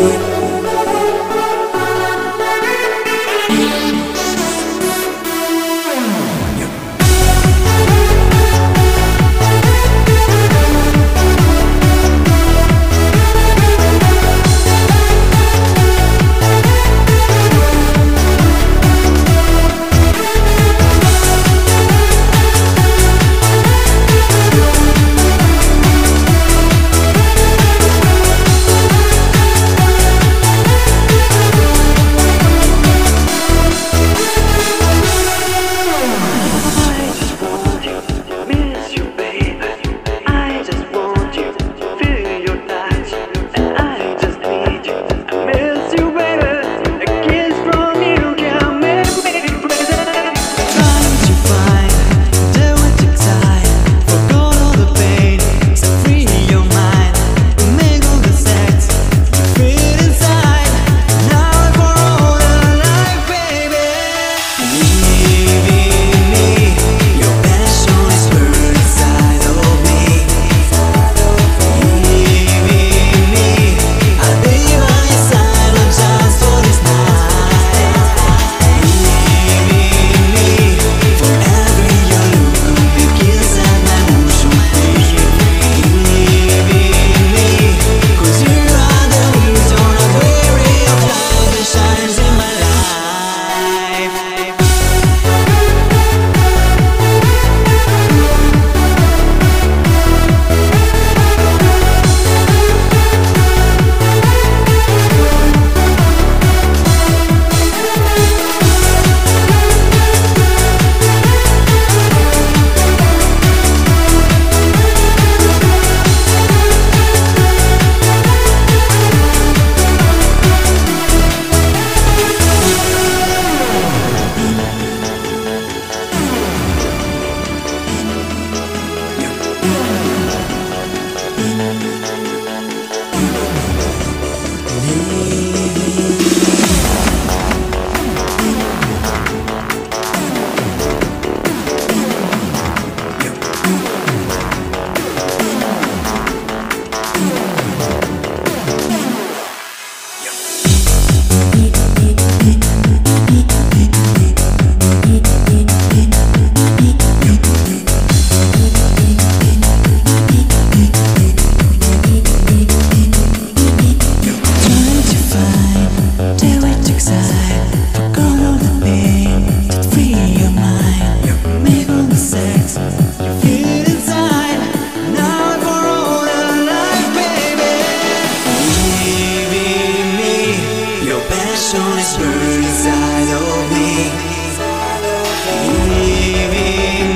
Leaving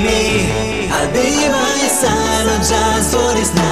me, I'll be by your side. I'm just what is now.